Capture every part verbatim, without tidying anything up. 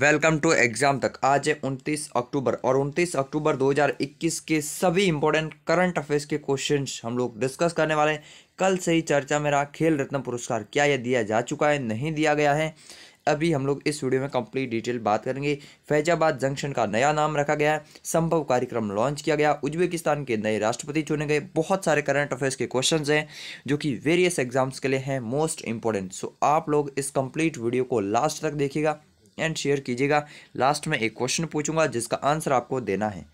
Welcome to exam तक। आज है उनतीस अक्टूबर और उनतीस अक्टूबर दो हज़ार इक्कीस के सभी इंपॉर्टेंट करंट अफेयर्स के क्वेश्चंस हम लोग डिस्कस करने वाले हैं। कल से ही चर्चा में रहा खेल रत्न पुरस्कार, क्या यह दिया जा चुका है, नहीं दिया गया है, अभी हम लोग इस वीडियो में कंप्लीट डिटेल बात करेंगे। फैजाबाद जंक्शन का नया नाम रखा गया है, संभव कार्यक्रम लॉन्च किया गया, उज्बेकिस्तान के नए राष्ट्रपति चुने गए। बहुत सारे करंट अफेयर्स के क्वेश्चंस हैं जो कि वेरियस एग्जाम्स के लिए हैं मोस्ट इंपॉर्टेंट। सो आप लोग इस कंप्लीट वीडियो को लास्ट तक देखिएगा एंड शेयर कीजिएगा। लास्ट में एक क्वेश्चन पूछूंगा जिसका आंसर आपको देना है।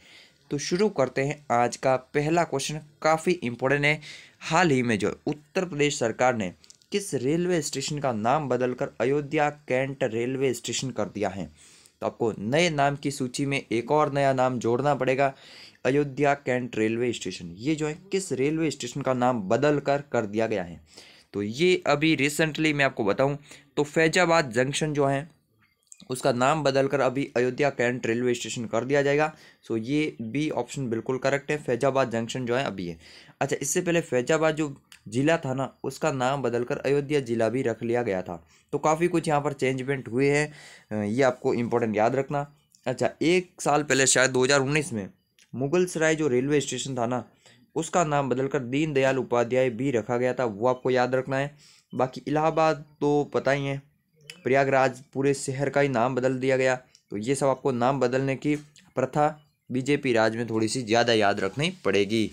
तो शुरू करते हैं। आज का पहला क्वेश्चन काफ़ी इंपॉर्टेंट है। हाल ही में जो उत्तर प्रदेश सरकार ने किस रेलवे स्टेशन का नाम बदलकर अयोध्या कैंट रेलवे स्टेशन कर दिया है? तो आपको नए नाम की सूची में एक और नया नाम जोड़ना पड़ेगा, अयोध्या कैंट रेलवे स्टेशन। ये जो है किस रेलवे स्टेशन का नाम बदलकर कर दिया गया है? तो ये अभी रिसेंटली मैं आपको बताऊँ तो फैजाबाद जंक्शन जो है उसका नाम बदलकर अभी अयोध्या कैंट रेलवे स्टेशन कर दिया जाएगा। सो ये बी ऑप्शन बिल्कुल करेक्ट है, फैजाबाद जंक्शन जो है अभी है। अच्छा, इससे पहले फैजाबाद जो ज़िला था ना उसका नाम बदलकर अयोध्या ज़िला भी रख लिया गया था। तो काफ़ी कुछ यहाँ पर चेंजमेंट हुए हैं, ये आपको इम्पोर्टेंट याद रखना। अच्छा, एक साल पहले शायद दो हज़ार उन्नीस में मुगलसराय जो रेलवे स्टेशन था ना उसका नाम बदलकर दीनदयाल उपाध्याय भी रखा गया था, वो आपको याद रखना है। बाकी इलाहाबाद तो पता ही है, प्रयागराज पूरे शहर का ही नाम बदल दिया गया। तो ये सब आपको नाम बदलने की प्रथा बीजेपी राज में थोड़ी सी ज़्यादा याद रखनी पड़ेगी,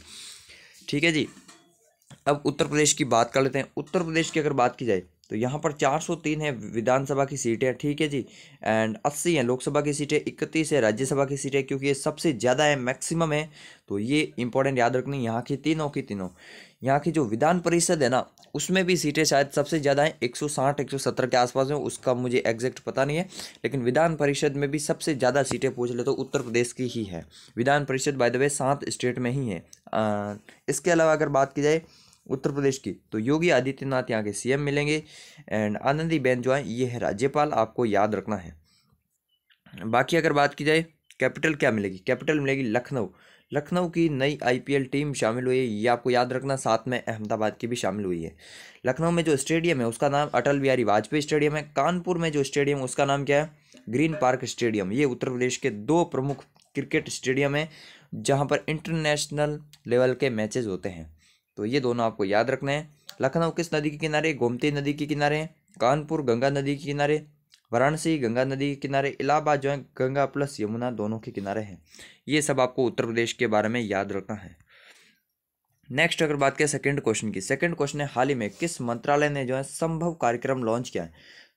ठीक है जी। अब उत्तर प्रदेश की बात कर लेते हैं। उत्तर प्रदेश की अगर बात की जाए तो यहाँ पर चार सौ तीन है विधानसभा की सीटें, ठीक है जी, एंड अस्सी हैं लोकसभा की सीटें, इकतीस है राज्यसभा की सीटें, क्योंकि ये सबसे ज़्यादा है, मैक्सिमम है। तो ये इंपॉर्टेंट याद रखनी, यहाँ की तीनों की तीनों यहाँ की जो विधान परिषद है ना उसमें भी सीटें शायद सबसे ज़्यादा हैं, एक सौ साठ एक सौ सत्तर के आसपास हैं, उसका मुझे एग्जैक्ट पता नहीं है। लेकिन विधान परिषद में भी सबसे ज़्यादा सीटें पूछ ले तो उत्तर प्रदेश की ही है। Vidhan Parishad by the way सात स्टेट में ही है। आ, इसके अलावा अगर बात की जाए उत्तर प्रदेश की तो योगी आदित्यनाथ यहाँ के सीएम मिलेंगे एंड आनंदीबेन जो है ये है राज्यपाल, आपको याद रखना है। बाकी अगर बात की जाए कैपिटल क्या मिलेगी, कैपिटल मिलेगी लखनऊ। लखनऊ की नई आईपीएल टीम शामिल हुई है, ये आपको याद रखना, साथ में अहमदाबाद की भी शामिल हुई है। लखनऊ में जो स्टेडियम है उसका नाम अटल बिहारी वाजपेयी स्टेडियम है। कानपुर में जो स्टेडियम उसका नाम क्या है, ग्रीन पार्क स्टेडियम। ये उत्तर प्रदेश के दो प्रमुख क्रिकेट स्टेडियम हैं जहाँ पर इंटरनेशनल लेवल के मैचेज होते हैं। तो ये दोनों आपको याद रखना है। लखनऊ किस नदी के किनारे, गोमती नदी के किनारे है। कानपुर गंगा नदी के किनारे, वाराणसी गंगा नदी के किनारे, इलाहाबाद जो है गंगा प्लस यमुना दोनों के किनारे हैं। ये सब आपको उत्तर प्रदेश के बारे में याद रखना है। नेक्स्ट अगर बात करें सेकंड क्वेश्चन की, सेकंड क्वेश्चन है हाल ही में किस मंत्रालय ने जो है संभव कार्यक्रम लॉन्च किया है?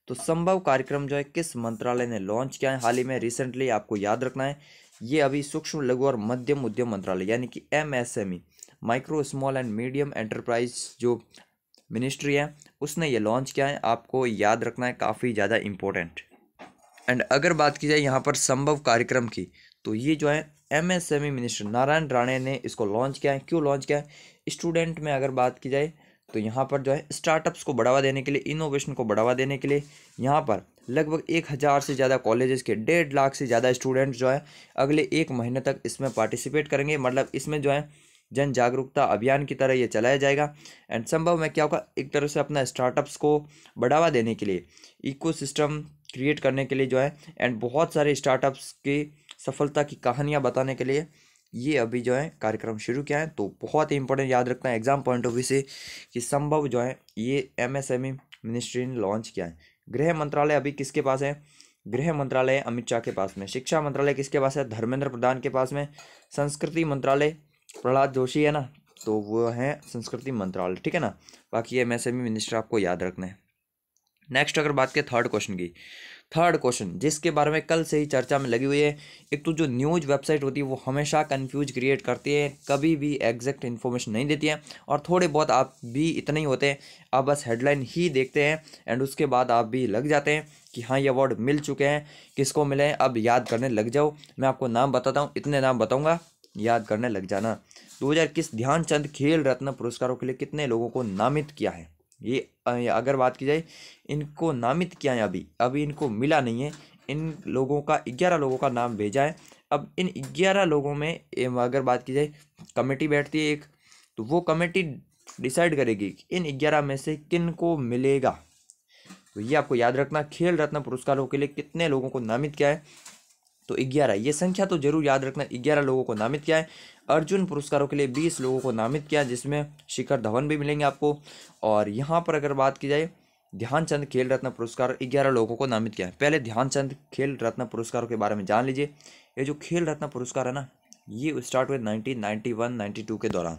तो संभव कार्यक्रम जो है किस मंत्रालय ने लॉन्च किया है हाल ही में रिसेंटली, आपको याद रखना है। ये अभी सूक्ष्म लघु और मध्यम उद्यम मंत्रालय यानी कि M S M E, micro small and medium enterprise जो मिनिस्ट्री है उसने ये लॉन्च किया है, आपको याद रखना है, काफ़ी ज़्यादा इम्पोर्टेंट। एंड अगर बात की जाए यहाँ पर संभव कार्यक्रम की तो ये जो है M S M E minister Narayan Rane ने इसको लॉन्च किया है। क्यों लॉन्च किया है? स्टूडेंट में अगर बात की जाए तो यहाँ पर जो है स्टार्टअप्स को बढ़ावा देने के लिए, इनोवेशन को बढ़ावा देने के लिए यहाँ पर लगभग एक हज़ार से ज़्यादा कॉलेजेस के डेढ़ लाख से ज़्यादा स्टूडेंट जो है अगले एक महीने तक इसमें पार्टिसिपेट करेंगे। मतलब इसमें जो है जन जागरूकता अभियान की तरह ये चलाया जाएगा। एंड संभव में क्या होगा, एक तरह से अपना स्टार्टअप्स को बढ़ावा देने के लिए, इकोसिस्टम क्रिएट करने के लिए जो है, एंड बहुत सारे स्टार्टअप्स की सफलता की कहानियां बताने के लिए ये अभी जो है कार्यक्रम शुरू किया है। तो बहुत ही इंपॉर्टेंट याद रखना है एग्जाम पॉइंट ऑफ व्यू से कि संभव जो है ये M S M E ministry ने लॉन्च किया है। गृह मंत्रालय अभी किसके पास है? गृह मंत्रालय अमित शाह के पास में। शिक्षा मंत्रालय किसके पास है? धर्मेंद्र प्रधान के पास में। संस्कृति मंत्रालय प्रहलाद जोशी है ना, तो वो है संस्कृति मंत्रालय, ठीक है ना। बाकी M S M E minister आपको याद रखना है। नेक्स्ट अगर बात करें थर्ड क्वेश्चन की, थर्ड क्वेश्चन जिसके बारे में कल से ही चर्चा में लगी हुई है। एक तो जो न्यूज़ वेबसाइट होती है वो हमेशा कन्फ्यूज क्रिएट करती है, कभी भी एग्जैक्ट इन्फॉर्मेशन नहीं देती है, और थोड़े बहुत आप भी इतने ही होते हैं, आप बस हेडलाइन ही देखते हैं एंड उसके बाद आप भी लग जाते हैं कि हाँ ये अवार्ड मिल चुके हैं, किसको मिले हैं, अब याद करने लग जाओ। मैं आपको नाम बताता हूँ, इतने नाम बताऊँगा, याद करने लग जाना। दो हज़ार इक्कीस ध्यान चंद खेल रत्न पुरस्कारों के लिए कितने लोगों को नामित किया है? ये अगर बात की जाए इनको नामित किया है, अभी अभी इनको मिला नहीं है, इन लोगों का ग्यारह लोगों का नाम भेजा है। अब इन ग्यारह लोगों में अगर बात की जाए कमेटी बैठती है एक, तो वो कमेटी डिसाइड करेगी कि इन ग्यारह में से किन को मिलेगा। तो ये आपको याद रखना, खेल रत्न पुरस्कारों के लिए कितने लोगों को नामित किया है, तो ग्यारह, ये संख्या तो जरूर याद रखना, ग्यारह लोगों को नामित किया है। अर्जुन पुरस्कारों के लिए बीस लोगों को नामित किया, जिसमें शिखर धवन भी मिलेंगे आपको। और यहाँ पर अगर बात की जाए ध्यानचंद खेल रत्न पुरस्कार, ग्यारह लोगों को नामित किया है। पहले ध्यानचंद खेल रत्न पुरस्कारों के बारे में जान लीजिए। ये जो खेल रत्न पुरस्कार है ना, ये स्टार्ट हुए nineteen ninety one ninety two के दौरान,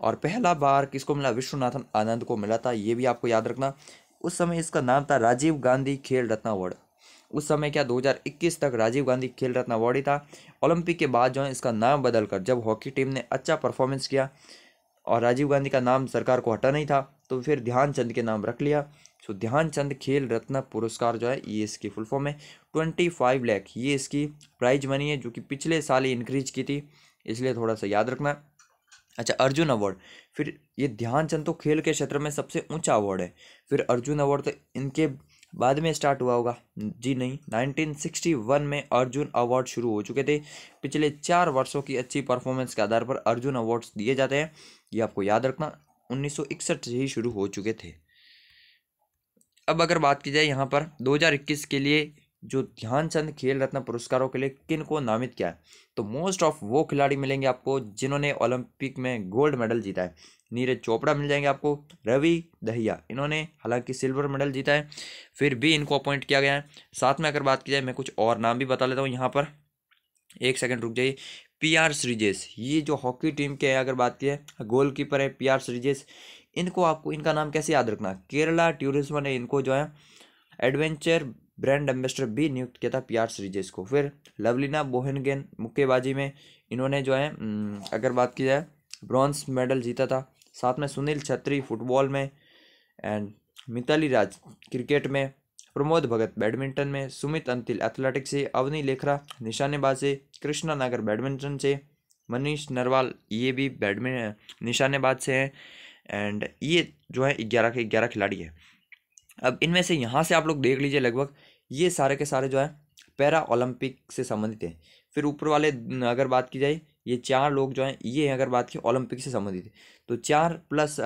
और पहला बार किसको मिला, विश्वनाथन आनंद को मिला था, ये भी आपको याद रखना। उस समय इसका नाम था राजीव गांधी खेल रत्न अवार्ड। उस समय क्या दो हज़ार इक्कीस तक राजीव गांधी खेल रत्न अवार्ड ही था। ओलंपिक के बाद जो है इसका नाम बदलकर, जब हॉकी टीम ने अच्छा परफॉर्मेंस किया और राजीव गांधी का नाम सरकार को हटा नहीं था, तो फिर ध्यानचंद के नाम रख लिया। तो ध्यानचंद खेल रत्न पुरस्कार जो है ये इसकी फुल फॉर्म है। ट्वेंटी फाइव लाख ये इसकी प्राइज मनी है, जो कि पिछले साल ही इंक्रीज की थी, इसलिए थोड़ा सा याद रखना। अच्छा, अर्जुन अवार्ड, फिर ये ध्यानचंद तो खेल के क्षेत्र में सबसे ऊंचा अवार्ड है, फिर अर्जुन अवार्ड तो इनके बाद में स्टार्ट हुआ होगा, जी नहीं, नाइनटीन सिक्सटी वन में अर्जुन अवार्ड शुरू हो चुके थे। पिछले चार वर्षों की अच्छी परफॉर्मेंस के आधार पर अर्जुन अवार्ड्स दिए जाते हैं, ये आपको याद रखना। उन्नीस सौ इकसठ से ही शुरू हो चुके थे। अब अगर बात की जाए यहाँ पर दो हज़ार इक्कीस के लिए जो ध्यानचंद खेल रत्न पुरस्कारों के लिए किन को नामित किया है, तो मोस्ट ऑफ वो खिलाड़ी मिलेंगे आपको जिन्होंने ओलंपिक में गोल्ड मेडल जीता है। नीरज चोपड़ा मिल जाएंगे आपको, रवि दहिया, इन्होंने हालांकि सिल्वर मेडल जीता है, फिर भी इनको अपॉइंट किया गया है। साथ में अगर बात की जाए, मैं कुछ और नाम भी बता लेता हूँ यहाँ पर, एक सेकेंड रुक जाइए। पी आर श्रीजेश, ये जो हॉकी टीम के अगर बात की है, गोलकीपर है पी आर श्रीजेश। इनको आपको, इनका नाम कैसे याद रखना, केरला टूरिज्म ने इनको जो है एडवेंचर ब्रांड एम्बेसडर भी नियुक्त किया था, पी आर श्रीजेश को। फिर लवलीना बोहेनगेन मुक्केबाजी में, इन्होंने जो है अगर बात की जाए ब्रॉन्ज मेडल जीता था। साथ में सुनील छेत्री फुटबॉल में, एंड मिताली राज क्रिकेट में, प्रमोद भगत बैडमिंटन में, सुमित अंतिल एथलेटिक्स से, अवनी लेखरा निशानेबाज से, कृष्णा नागर बैडमिंटन से, मनीष नरवाल ये भी बैडमिंटन निशानेबाज से हैं। एंड ये जो है ग्यारह के ग्यारह खिलाड़ी है। अब इनमें से यहाँ से आप लोग देख लीजिए, लगभग ये सारे के सारे जो है पैरा ओलंपिक से संबंधित हैं। फिर ऊपर वाले अगर बात की जाए, ये चार लोग जो हैं ये अगर बात की ओलंपिक से संबंधित है, तो चार प्लस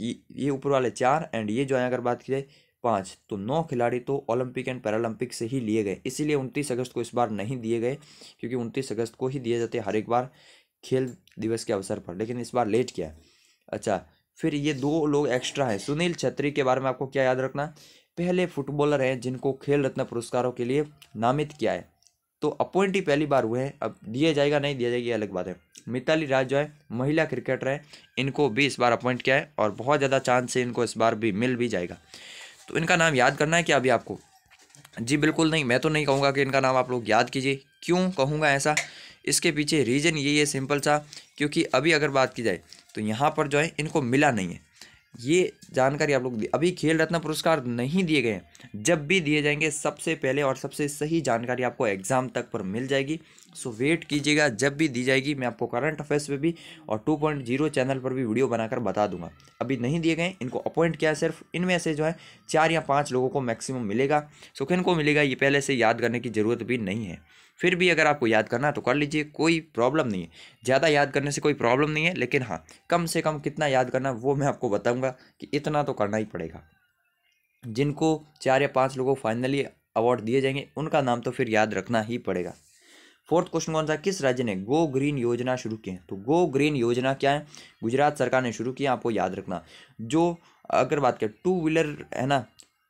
ये ऊपर वाले चार, एंड ये जो है अगर बात की जाए पाँच, तो नौ खिलाड़ी तो ओलंपिक एंड पैरालंपिक से ही लिए गए। इसीलिए उनतीस अगस्त को इस बार नहीं दिए गए, क्योंकि उनतीस अगस्त को ही दिए जाते हर एक बार खेल दिवस के अवसर पर, लेकिन इस बार लेट किया है। अच्छा, फिर ये दो लोग एक्स्ट्रा हैं। सुनील छेत्री के बारे में आपको क्या याद रखना, पहले फुटबॉलर हैं जिनको खेल रत्न पुरस्कारों के लिए नामित किया है, तो अपॉइंट ही पहली बार हुए हैं। अब दिया जाएगा नहीं दिया जाएगी अलग बात है। मिताली राज जो है महिला क्रिकेटर है, इनको भी इस बार अपॉइंट किया है, और बहुत ज़्यादा चांस है इनको इस बार भी मिल भी जाएगा। तो इनका नाम याद करना है क्या अभी आपको? जी बिल्कुल नहीं, मैं तो नहीं कहूँगा कि इनका नाम आप लोग याद कीजिए। क्यों कहूँगा ऐसा, इसके पीछे रीज़न यही है सिंपल सा, क्योंकि अभी अगर बात की जाए तो यहाँ पर जो है इनको मिला नहीं है। ये जानकारी आप लोग, अभी खेल रत्न पुरस्कार नहीं दिए गए हैं, जब भी दिए जाएंगे सबसे पहले और सबसे सही जानकारी आपको एग्ज़ाम तक पर मिल जाएगी। सो वेट कीजिएगा, जब भी दी जाएगी मैं आपको करंट अफेयर्स पे भी और टू पॉइंट ज़ीरो चैनल पर भी वीडियो बनाकर बता दूंगा। अभी नहीं दिए गए, इनको अपॉइंट किया, सिर्फ इनमें से जो है चार या पाँच लोगों को मैक्सिमम मिलेगा। सो किन को मिलेगा ये पहले से याद करने की ज़रूरत भी नहीं है। फिर भी अगर आपको याद करना तो कर लीजिए, कोई प्रॉब्लम नहीं है, ज़्यादा याद करने से कोई प्रॉब्लम नहीं है। लेकिन हाँ, कम से कम कितना याद करना वो मैं आपको बताऊंगा कि इतना तो करना ही पड़ेगा। जिनको चार या पांच लोगों को फाइनली अवार्ड दिए जाएंगे उनका नाम तो फिर याद रखना ही पड़ेगा। फोर्थ क्वेश्चन कौन सा, किस राज्य ने गो ग्रीन योजना शुरू की है? तो गो ग्रीन योजना क्या है, गुजरात सरकार ने शुरू किया, आपको याद रखना। जो अगर बात करें टू व्हीलर है ना,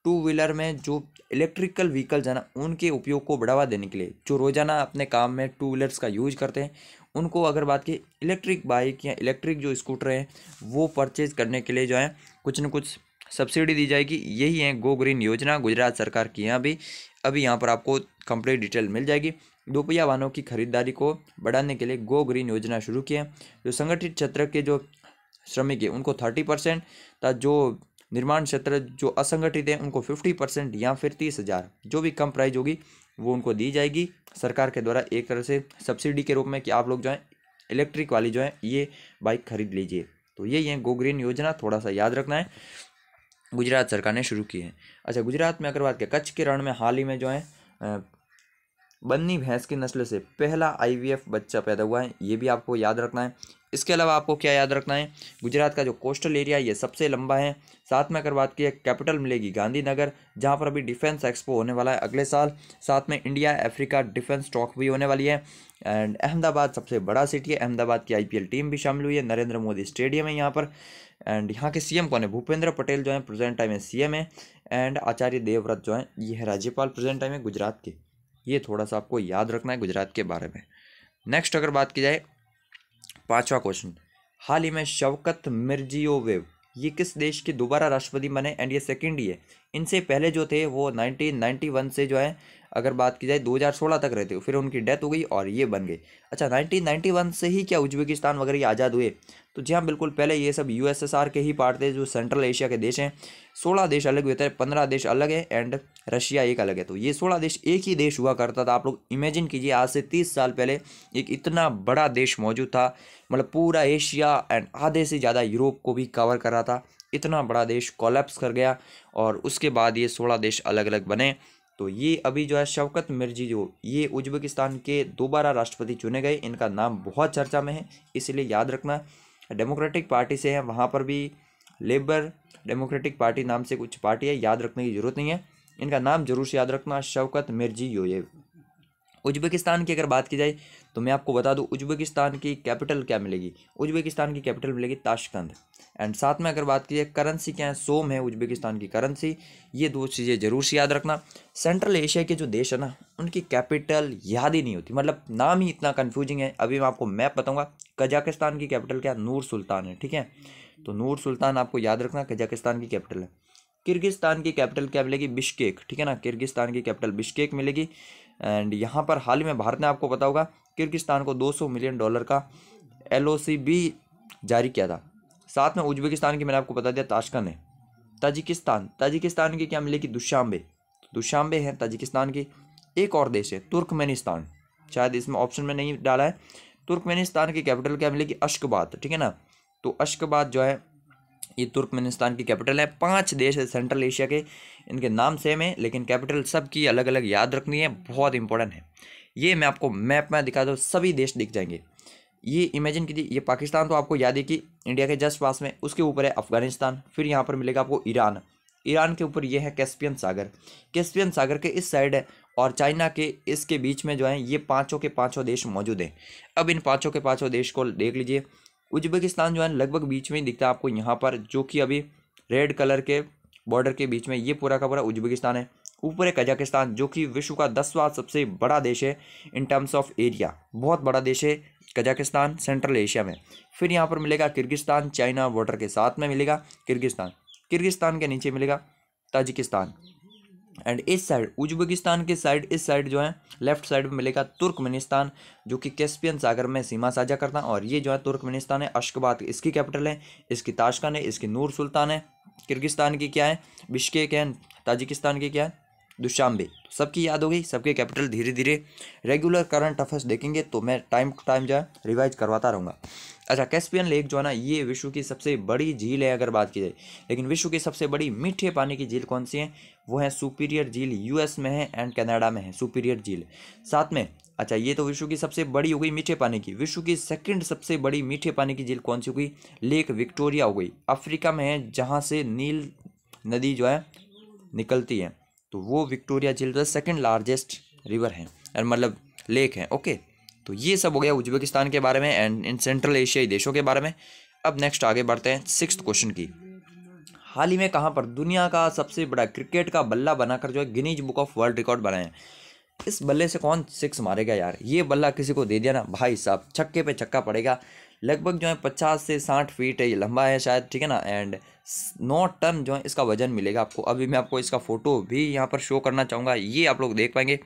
टू व्हीलर में जो इलेक्ट्रिकल व्हीकल्स है ना, उनके उपयोग को बढ़ावा देने के लिए जो रोज़ाना अपने काम में टू व्हीलर्स का यूज करते हैं, उनको अगर बात की इलेक्ट्रिक बाइक या इलेक्ट्रिक जो स्कूटर हैं वो परचेज करने के लिए जो है कुछ न कुछ सब्सिडी दी जाएगी। यही है गो ग्रीन योजना, गुजरात सरकार की। यहाँ भी अभी यहाँ पर आपको कंप्लीट डिटेल मिल जाएगी। दोपहिया वाहनों की खरीदारी को बढ़ाने के लिए गो ग्रीन योजना शुरू की है। जो संगठित क्षेत्र के जो श्रमिक है उनको थर्टी परसेंट तथा जो निर्माण क्षेत्र जो असंगठित हैं उनको फिफ्टी परसेंट, या फिर तीस हज़ार जो भी कम प्राइस होगी वो उनको दी जाएगी सरकार के द्वारा, एक तरह से सब्सिडी के रूप में कि आप लोग जो है इलेक्ट्रिक वाली जो है ये बाइक खरीद लीजिए। तो यही है गो ग्रीन योजना, थोड़ा सा याद रखना है, गुजरात सरकार ने शुरू की है। अच्छा, गुजरात में अगर बात करें, कच्छ के रण में हाल ही में जो है बन्नी भैंस की नस्ल से पहला आईवीएफ बच्चा पैदा हुआ है, ये भी आपको याद रखना है। इसके अलावा आपको क्या याद रखना है, गुजरात का जो कोस्टल एरिया है ये सबसे लंबा है। साथ में अगर बात की कैपिटल मिलेगी गांधीनगर, जहां पर अभी डिफेंस एक्सपो होने वाला है अगले साल। साथ में इंडिया अफ्रीका डिफेंस टॉक भी होने वाली है। एंड अहमदाबाद सबसे बड़ा सिटी है, अहमदाबाद की आईपीएल टीम भी शामिल हुई है, नरेंद्र मोदी स्टेडियम है यहाँ पर। एंड यहाँ के सीएम कौन है, भूपेंद्र पटेल जो है प्रेजेंट टाइम में सीएम है। एंड आचार्य देवव्रत जो है ये है राज्यपाल प्रेजेंट टाइम में गुजरात के। ये थोड़ा सा आपको याद रखना है गुजरात के बारे में। नेक्स्ट अगर बात की जाए पांचवा क्वेश्चन, हाल ही में शवकत मिर्जियोवेव ये किस देश के दोबारा राष्ट्रपति बने, एंड ये सेकंड ही है। इनसे पहले जो थे वो नाइनटीन नाइंटी वन से जो है अगर बात की जाए दो हज़ार सोलह तक रहते हो, फिर उनकी डेथ हो गई और ये बन गए। अच्छा नाइनटीन नाइंटी वन से ही क्या उज्बेकिस्तान वगैरह आज़ाद हुए, तो जी हाँ बिल्कुल, पहले ये सब यूएसएसआर के ही पार्ट थे जो सेंट्रल एशिया के देश हैं। सोलह देश अलग हुए थे, पंद्रह देश अलग है एंड रशिया एक अलग है। तो ये सोलह देश एक ही देश हुआ करता था। आप लोग इमेजिन कीजिए आज से तीस साल पहले एक इतना बड़ा देश मौजूद था, मतलब पूरा एशिया एंड आधे से ज़्यादा यूरोप को भी कवर कर रहा था। इतना बड़ा देश कोलैप्स कर गया और उसके बाद ये सोलह देश अलग अलग बने। तो ये अभी जो है शवकत मिर्जियोयेव ये उज्बेकिस्तान के दोबारा राष्ट्रपति चुने गए। इनका नाम बहुत चर्चा में है इसलिए याद रखना। डेमोक्रेटिक पार्टी से है, वहाँ पर भी लेबर डेमोक्रेटिक पार्टी नाम से कुछ पार्टी है, याद रखने की ज़रूरत नहीं है। इनका नाम जरूर से याद रखना, शवकत मिर्जियोयेव। उज्बेकिस्तान की अगर बात की जाए तो मैं आपको बता दूं उज्बेकिस्तान की कैपिटल क्या मिलेगी, उज्बेकिस्तान की कैपिटल मिलेगी ताशकंद। एंड साथ में अगर बात की जाए करेंसी क्या है, सोम है उज्बेकिस्तान की करेंसी। ये दो चीज़ें जरूर से याद रखना। सेंट्रल एशिया के जो देश है ना उनकी कैपिटल याद ही नहीं होती, मतलब नाम ही इतना कन्फ्यूजिंग है। अभी मैं आपको मैप बताऊँगा। कजाकिस्तान की कैपिटल क्या, नूर सुल्तान है, ठीक है। तो नूर सुल्तान आपको याद रखना, कजाकिस्तान की कैपिटल है। किर्गिस्तान की कैपिटल क्या मिलेगी, बिश्केक, ठीक है ना, किर्गिस्तान की कैपिटल बिश्केक मिलेगी। एंड यहाँ पर हाल ही में भारत ने, आपको पता होगा, किर्गिस्तान को दो सौ मिलियन डॉलर का एलओसी भी जारी किया था। साथ में उज्बेकिस्तान की मैंने आपको बता दिया ताशकंद है। ताजिकिस्तान, ताजिकिस्तान की क्या मिलेगी, दुशांबे, दुशांबे है ताजिकिस्तान की। एक और देश है तुर्कमेनिस्तान, शायद इसमें ऑप्शन में नहीं डाला है। तुर्कमेनिस्तान की कैपिटल क्या मिलेगी, अश्गबात, ठीक है ना। तो अश्गबात जो है ये तुर्कमेनिस्तान की कैपिटल है। पांच देश है सेंट्रल एशिया के, इनके नाम सेम है लेकिन कैपिटल सबकी अलग अलग याद रखनी है, बहुत इंपॉर्टेंट है। ये मैं आपको मैप में दिखा दूँ, सभी देश दिख जाएंगे। ये इमेजिन कीजिए, ये पाकिस्तान तो आपको याद है कि इंडिया के जस्ट पास में, उसके ऊपर है अफगानिस्तान, फिर यहाँ पर मिलेगा आपको ईरान, ईरान के ऊपर ये है कैस्पियन सागर, कैस्पियन सागर के इस साइड है, और चाइना के इसके बीच में जो है ये पाँचों के पाँचों देश मौजूद हैं। अब इन पाँचों के पाँचों देश को देख लीजिए। उज्बेकिस्तान जो है लगभग बीच में ही दिखता है आपको यहाँ पर, जो कि अभी रेड कलर के बॉर्डर के बीच में ये पूरा का पूरा उज्बेकिस्तान है। ऊपर है कजाकिस्तान जो कि विश्व का दसवां सबसे बड़ा देश है इन टर्म्स ऑफ एरिया, बहुत बड़ा देश है कजाकिस्तान सेंट्रल एशिया में। फिर यहाँ पर मिलेगा किर्गिस्तान, चाइना बॉर्डर के साथ में मिलेगा किर्गिस्तान, किर्गिस्तान के नीचे मिलेगा ताजिकिस्तान। एंड इस साइड उज्बेकिस्तान के साइड इस साइड जो है लेफ्ट साइड में मिलेगा तुर्कमेनिस्तान, जो कि कैस्पियन सागर में सीमा साझा करता है। और ये जो है तुर्कमेनिस्तान है, अश्गाबात इसकी कैपिटल है, इसकी ताशकंद है, इसकी नूर सुल्तान है, किर्गिस्तान की क्या है बिश्केक है, ताजिकिस्तान की क्या है दुशांबे। तो सबकी याद हो गई, सबके कैपिटल। धीरे धीरे रेगुलर करंट अफेयर्स देखेंगे तो मैं टाइम टू टाइम जो है रिवाइज करवाता रहूँगा। अच्छा कैस्पियन लेक जो है ना ये विश्व की सबसे बड़ी झील है अगर बात की जाए, लेकिन विश्व की सबसे बड़ी मीठे पानी की झील कौन सी है, वो है सुपीरियर झील, यूएस में है एंड कनाडा में है सुपीरियर झील। साथ में अच्छा ये तो विश्व की सबसे बड़ी हो गई मीठे पानी की, विश्व की सेकंड सबसे बड़ी मीठे पानी की झील कौन सी हो गई, लेक विक्टोरिया हो गई, अफ्रीका में है, जहाँ से नील नदी जो है निकलती है। तो वो विक्टोरिया झील जो सेकेंड लार्जेस्ट रिवर है मतलब लेक है, ओके। तो ये सब हो गया उज्बेकिस्तान के बारे में एंड इन सेंट्रल एशियाई देशों के बारे में। अब नेक्स्ट आगे बढ़ते हैं सिक्स्थ क्वेश्चन की, हाल ही में कहाँ पर दुनिया का सबसे बड़ा क्रिकेट का बल्ला बनाकर जो है Guinness book of world record बनाए। इस बल्ले से कौन सिक्स मारेगा यार, ये बल्ला किसी को दे दिया ना भाई साहब छक्के पे छक्का पड़ेगा। लगभग जो है पचास से साठ फीट है, ये लंबा है शायद, ठीक है ना। एंड नौ टन जो है इसका वजन मिलेगा आपको। अभी मैं आपको इसका फ़ोटो भी यहाँ पर शो करना चाहूँगा, ये आप लोग देख पाएंगे।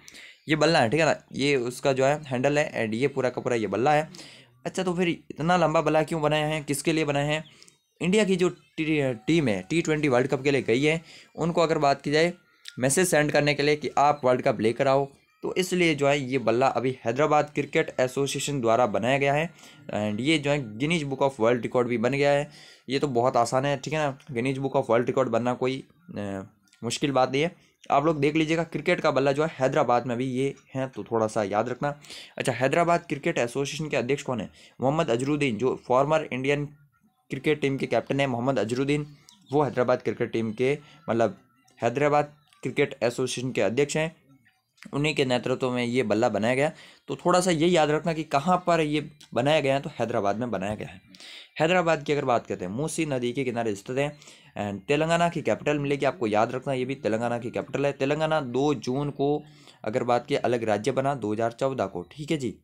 ये बल्ला है, ठीक है ना, ये उसका जो है हैंडल है एंड ये पूरा का पूरा ये बल्ला है। अच्छा तो फिर इतना लंबा बल्ला क्यों बनाया है, किसके लिए बनाए हैं। इंडिया की जो टीम है टी ट्वेंटी वर्ल्ड कप के लिए गई है, उनको अगर बात की जाए मैसेज सेंड करने के लिए कि आप वर्ल्ड कप लेकर आओ, तो इसलिए जो है ये बल्ला अभी हैदराबाद क्रिकेट एसोसिएशन द्वारा बनाया गया है। एंड ये जो है Guinness book of world record भी बन गया है। ये तो बहुत आसान है, ठीक है ना, Guinness book of world record बनना कोई ए, मुश्किल बात नहीं है। आप लोग देख लीजिएगा। क्रिकेट का बल्ला जो है हैदराबाद में भी ये हैं, तो थोड़ा सा याद रखना। अच्छा, हैदराबाद क्रिकेट एसोसिएशन के अध्यक्ष कौन है? मोहम्मद अजहरुद्दीन, जो फॉर्मर इंडियन क्रिकेट टीम के कैप्टन है मोहम्मद अजहरुद्दीन, वो हैदराबाद क्रिकेट टीम के मतलब हैदराबाद क्रिकेट एसोसिएशन के अध्यक्ष हैं। उन्हीं के नेतृत्व में ये बल्ला बनाया गया। तो थोड़ा सा ये याद रखना कि कहाँ पर ये बनाया गया है, तो हैदराबाद में बनाया गया है। हैदराबाद की अगर बात करते हैं, मूसी नदी के किनारे स्थित है एंड तेलंगाना की कैपिटल मिलेगी, आपको याद रखना ये भी तेलंगाना की कैपिटल है। तेलंगाना दो जून को अगर बात की अलग राज्य बना दो हज़ार चौदह को, ठीक है जी।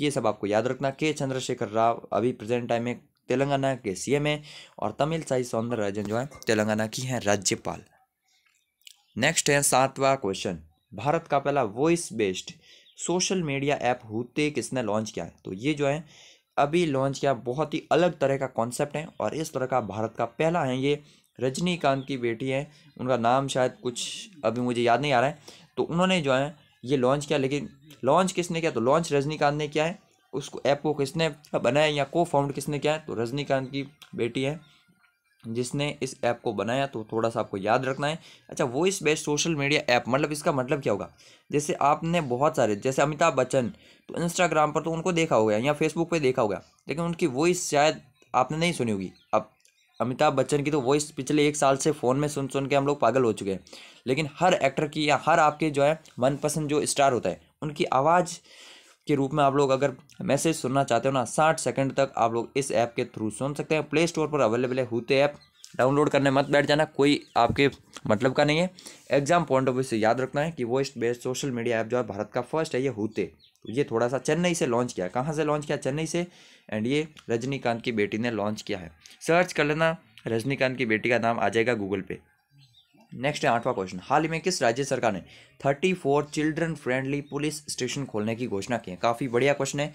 ये सब आपको याद रखना। के चंद्रशेखर राव अभी प्रेजेंट टाइम में तेलंगाना के सीएम है और तमिल साई सौंदरराजन जो है तेलंगाना की हैं राज्यपाल। नेक्स्ट है सातवां क्वेश्चन, भारत का पहला voice based social media app हुते किसने लॉन्च किया है? तो ये जो है अभी लॉन्च किया, बहुत ही अलग तरह का कॉन्सेप्ट है और इस तरह का भारत का पहला है। ये रजनीकांत की बेटी है, उनका नाम शायद कुछ अभी मुझे याद नहीं आ रहा है, तो उन्होंने जो है ये लॉन्च किया। लेकिन लॉन्च किसने किया? तो लॉन्च रजनीकांत ने किया है। उसको ऐप को किसने बनाया या को फाउंड किसने किया है? तो रजनीकांत की बेटी है जिसने इस ऐप को बनाया, तो थोड़ा सा आपको याद रखना है। अच्छा, voice based social media app, मतलब इसका मतलब क्या होगा? जैसे आपने बहुत सारे, जैसे अमिताभ बच्चन तो इंस्टाग्राम पर तो उनको देखा होगा या फेसबुक पे देखा होगा, लेकिन उनकी वॉइस शायद आपने नहीं सुनी होगी। अब अमिताभ बच्चन की तो वॉइस पिछले एक साल से फ़ोन में सुन सुन के हम लोग पागल हो चुके हैं, लेकिन हर एक्टर की या हर आपके जो है मनपसंद जो स्टार होता है उनकी आवाज़ के रूप में आप लोग अगर मैसेज सुनना चाहते हो ना, साठ सेकंड तक आप लोग इस ऐप के थ्रू सुन सकते हैं। प्ले स्टोर पर अवेलेबल है हुते ऐप, डाउनलोड करने मत बैठ जाना, कोई आपके मतलब का नहीं है। एग्जाम पॉइंट ऑफ व्यू से याद रखना है कि voice based social media app जो है भारत का फर्स्ट है ये हुते। तो ये थोड़ा सा चेन्नई से लॉन्च किया है। कहाँ से लॉन्च किया? चेन्नई से, एंड ये रजनीकांत की बेटी ने लॉन्च किया है। सर्च कर लेना, रजनीकांत की बेटी का नाम आ जाएगा गूगल पे। नेक्स्ट है आठवां क्वेश्चन, हाल ही में किस राज्य सरकार ने चौंतीस चिल्ड्रन फ्रेंडली पुलिस स्टेशन खोलने की घोषणा की है? काफ़ी बढ़िया क्वेश्चन है।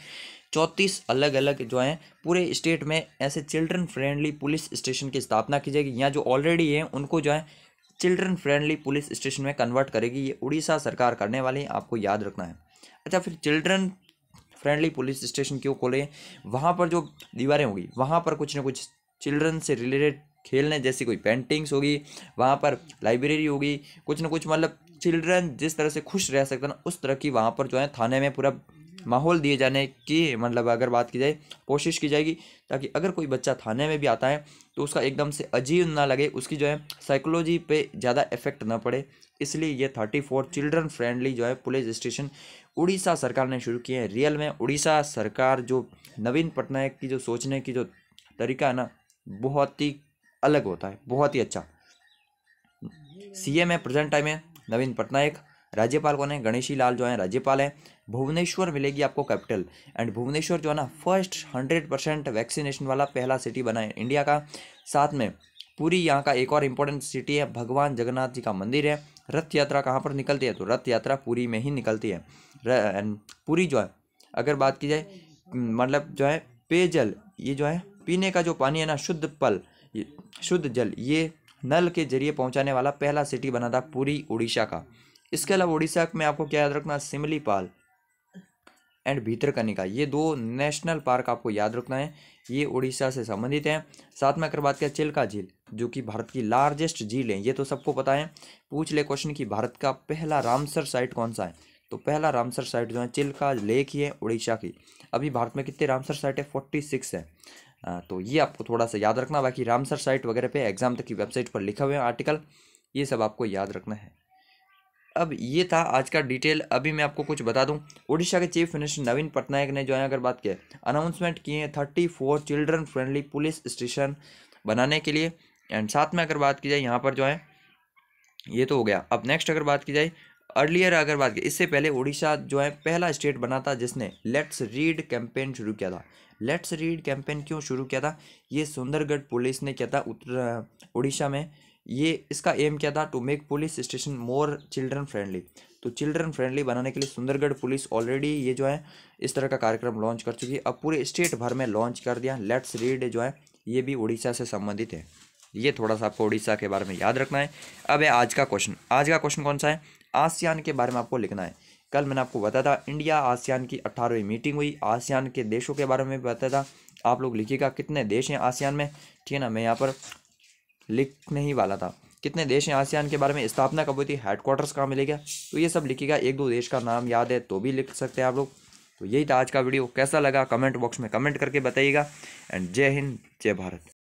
चौंतीस अलग अलग जो हैं पूरे स्टेट में ऐसे चिल्ड्रन फ्रेंडली पुलिस स्टेशन की स्थापना की जाएगी, या जो ऑलरेडी हैं उनको जो है चिल्ड्रन फ्रेंडली पुलिस स्टेशन में कन्वर्ट करेगी। ये उड़ीसा सरकार करने वाली है, आपको याद रखना है। अच्छा, फिर चिल्ड्रन फ्रेंडली पुलिस स्टेशन क्यों खोले? वहाँ पर जो दीवारें होंगी वहाँ पर कुछ ना कुछ चिल्ड्रन से रिलेटेड खेलने जैसी कोई पेंटिंग्स होगी, वहाँ पर लाइब्रेरी होगी, कुछ ना कुछ मतलब चिल्ड्रन जिस तरह से खुश रह सकते हैं उस तरह की वहाँ पर जो है थाने में पूरा माहौल दिए जाने की मतलब अगर बात की जाए कोशिश की जाएगी, ताकि अगर कोई बच्चा थाने में भी आता है तो उसका एकदम से अजीब ना लगे, उसकी जो है साइकोलॉजी पे ज़्यादा इफेक्ट ना पड़े। इसलिए ये थर्टी फोर चिल्ड्रन फ्रेंडली जो है पुलिस स्टेशन उड़ीसा सरकार ने शुरू किए हैं। रियल में उड़ीसा सरकार जो नवीन पटनायक की जो सोचने की जो तरीका है ना, बहुत ही अलग होता है, बहुत ही अच्छा। सीएम है प्रेजेंट टाइम में नवीन पटनायक, राज्यपाल कौन है? गणेशी लाल जो है राज्यपाल है। भुवनेश्वर मिलेगी आपको कैपिटल, एंड भुवनेश्वर जो है ना फर्स्ट हंड्रेड परसेंट वैक्सीनेशन वाला पहला सिटी बना है इंडिया का। साथ में पूरी यहाँ का एक और इम्पोर्टेंट सिटी है, भगवान जगन्नाथ जी का मंदिर है। रथ यात्रा कहाँ पर निकलती है? तो रथ यात्रा पूरी में ही निकलती है। पूरी जो है अगर बात की जाए मतलब जो है पेयजल, ये जो है पीने का जो पानी है ना, शुद्ध पल शुद्ध जल, ये नल के जरिए पहुंचाने वाला पहला सिटी बना था पूरी उड़ीसा का। इसके अलावा उड़ीसा में आपको क्या याद रखना? सिमलीपाल एंड भीतरकनिका, ये दो नेशनल पार्क आपको याद रखना है, ये उड़ीसा से संबंधित हैं। साथ में अगर बात करें चिल्का झील जो कि भारत की लार्जेस्ट झील है, ये तो सबको पता है। पूछ ले क्वेश्चन कि भारत का पहला रामसर साइट कौन सा है? तो पहला रामसर साइट जो है चिल्का लेक ही है उड़ीसा की। अभी भारत में कितने रामसर साइट है? फोर्टी सिक्स है। तो ये आपको थोड़ा सा याद रखना। बाकी रामसर साइट वगैरह पे एग्जाम तक की वेबसाइट पर लिखा हुआ है आर्टिकल, ये सब आपको याद रखना है। अब ये था आज का डिटेल। अभी मैं आपको कुछ बता दूं, ओडिशा के चीफ मिनिस्टर नवीन पटनायक ने जो है अगर बात की अनाउंसमेंट किए हैं thirty four children friendly police station बनाने के लिए। एंड साथ में अगर बात की जाए यहाँ पर जो है ये तो हो गया। अब नेक्स्ट अगर बात की जाए, अर्लियर अगर बात की, इससे पहले ओडिशा जो है पहला स्टेट बना था जिसने लेट्स रीड कैंपेन शुरू किया था। लेट्स रीड कैंपेन क्यों शुरू किया था? ये सुंदरगढ़ पुलिस ने किया था उत्तर उड़ीसा में। ये इसका एम क्या था? To make police station more children friendly. तो चिल्ड्रन फ्रेंडली बनाने के लिए सुंदरगढ़ पुलिस ऑलरेडी ये जो है इस तरह का कार्यक्रम लॉन्च कर चुकी है। अब पूरे स्टेट भर में लॉन्च कर दिया। लेट्स रीड जो है ये भी उड़ीसा से संबंधित है। ये थोड़ा सा आपको उड़ीसा के बारे में याद रखना है। अब है आज का क्वेश्चन। आज का क्वेश्चन कौन सा है? आसियान के बारे में आपको लिखना है। कल मैंने आपको बताया था इंडिया आसियान की अठारहवीं मीटिंग हुई, आसियान के देशों के बारे में बताया था। आप लोग लिखिएगा कितने देश हैं आसियान में, ठीक है ना। मैं यहाँ पर लिख नहीं वाला था कितने देश हैं आसियान के बारे में, स्थापना कब हुई थी, हेडक्वार्टर्स कहाँ मिलेगा, तो ये सब लिखेगा। एक दो देश का नाम याद है तो भी लिख सकते हैं आप लोग। तो यही था आज का वीडियो, कैसा लगा कमेंट बॉक्स में कमेंट करके बताइएगा। एंड जय हिंद जय भारत।